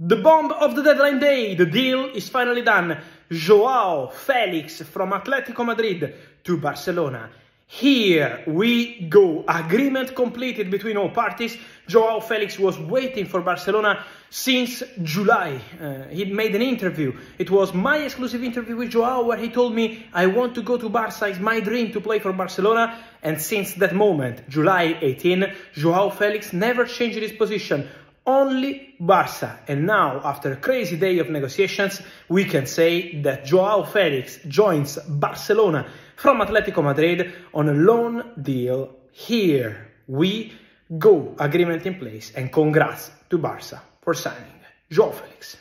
The bomb of the deadline day, the deal is finally done. João Félix from Atlético Madrid to Barcelona. Here we go. Agreement completed between all parties. João Félix was waiting for Barcelona since July. He made an interview. It was my exclusive interview with João where he told me, I want to go to Barca, it's my dream to play for Barcelona. And since that moment, July 18, João Félix never changed his position. Only Barca. And now, after a crazy day of negotiations, we can say that João Félix joins Barcelona from Atlético Madrid on a loan deal. Here we go. Agreement in place, and congrats to Barca for signing João Félix.